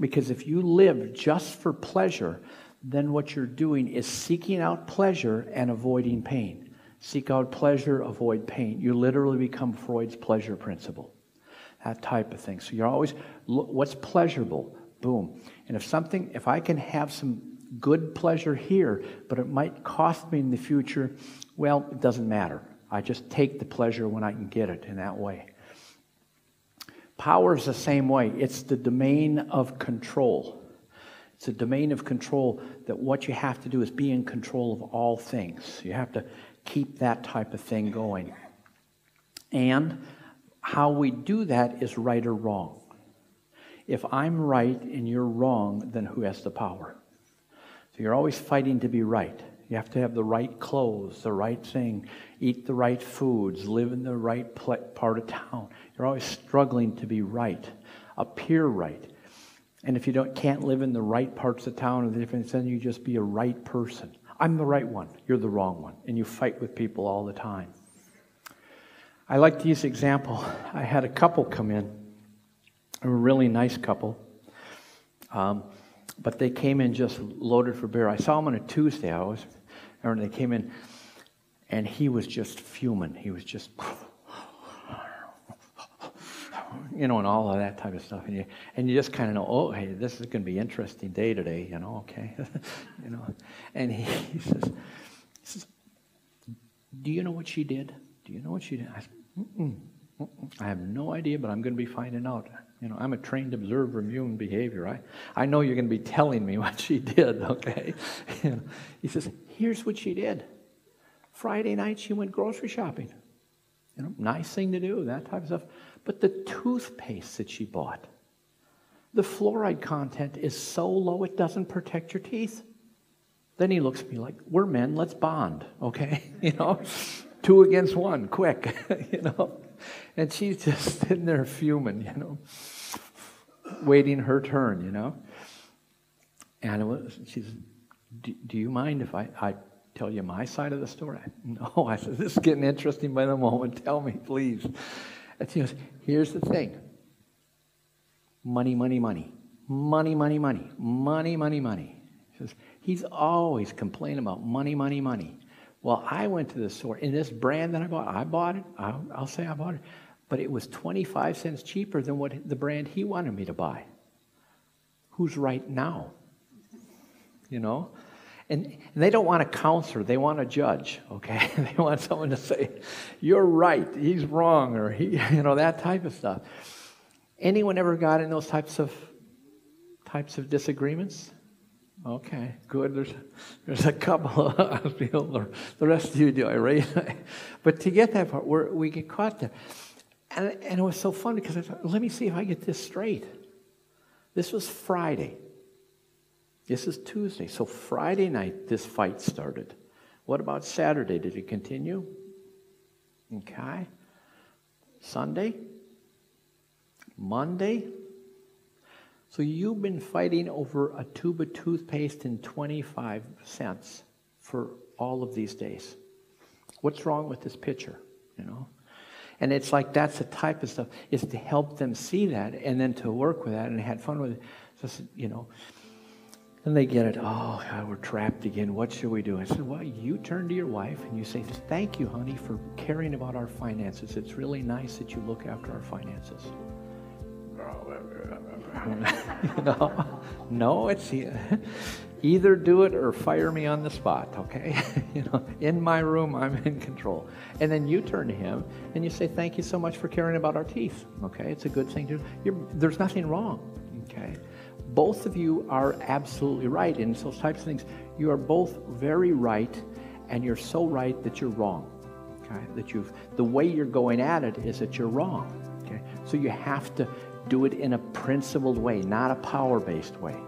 Because if you live just for pleasure, then what you're doing is seeking out pleasure and avoiding pain. Seek out pleasure, avoid pain. You literally become Freud's pleasure principle. That type of thing. So you're always, what's pleasurable? Boom. And if I can have some good pleasure here, but it might cost me in the future, well, it doesn't matter. I just take the pleasure when I can get it in that way. Power is the same way. It's the domain of control. It's a domain of control that what you have to do is be in control of all things. You have to keep that type of thing going. And how we do that is right or wrong. If I'm right and you're wrong, then who has the power? So you're always fighting to be right. You have to have the right clothes, the right thing, eat the right foods, live in the right part of town. You're always struggling to be right, appear right. And if you can't live in the right parts of town or the different, then you just be a right person. I'm the right one, you're the wrong one, and you fight with people all the time. I like to use example. I had a couple come in, a really nice couple, but they came in just loaded for beer. I saw them on a Tuesday, and they came in, and he was just fuming. He was just, and all of that type of stuff. And you just kind of know, oh, hey, this is going to be an interesting day today, okay. And he says, do you know what she did? Do you know what she did? I said, I have no idea, but I'm going to be finding out. I'm a trained observer of human behavior. I know you're going to be telling me what she did, okay? He says, here's what she did. Friday night, she went grocery shopping. Nice thing to do, that type of stuff. But the toothpaste that she bought, the fluoride content is so low it doesn't protect your teeth. Then he looks at me like, we're men, let's bond, okay? Two against one, quick, And she's just sitting there fuming, waiting her turn, And she says, do you mind if I tell you my side of the story? No, I said, this is getting interesting by the moment. Tell me, please. And she goes, here's the thing. Money, money, money. Money, money, money. Money, money, money. She says, he's always complaining about money, money, money. Well, I went to the store, and this brand that I bought it, I'll say I bought it, but it was 25 cents cheaper than what the brand he wanted me to buy. Who's right now? And they don't want a counselor, they want a judge, okay? They want someone to say, you're right, he's wrong, or that type of stuff. Anyone ever got in those types of disagreements? Okay, good. There's a couple of people. The rest of you do, right? But to get that part, we get caught there. And it was so fun because I thought, let me see if I get this straight. This was Friday. This is Tuesday. So Friday night, this fight started. What about Saturday? Did it continue? Okay. Sunday? Monday? So you've been fighting over a tube of toothpaste and 25 cents for all of these days. What's wrong with this picture? And it's like that's the type of stuff, is to help them see that and then to work with that and had fun with it. So, and they get it. Oh, God, we're trapped again. What should we do? I said, well, you turn to your wife and you say, thank you, honey, for caring about our finances. It's really nice that you look after our finances. No, it's either do it or fire me on the spot, okay? In my room, I'm in control. And then you turn to him and you say, thank you so much for caring about our teeth, okay? It's a good thing to do. There's nothing wrong, okay? Both of you are absolutely right in those types of things. You are both very right, and you're so right that you're wrong, okay? The way you're going at it is that you're wrong, okay? So you have to do it in a principled way, not a power-based way.